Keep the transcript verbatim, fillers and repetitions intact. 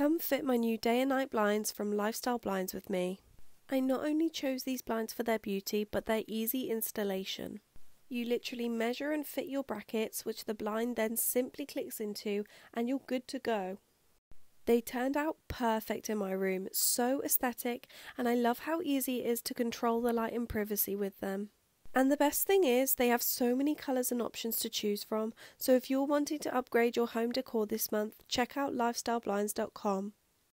Come fit my new day and night blinds from Lifestyle Blinds with me. I not only chose these blinds for their beauty, but their easy installation. You literally measure and fit your brackets, which the blind then simply clicks into, and you're good to go. They turned out perfect in my room, so aesthetic, and I love how easy it is to control the light and privacy with them. And the best thing is, they have so many colours and options to choose from, so if you're wanting to upgrade your home decor this month, check out lifestyle blinds dot com.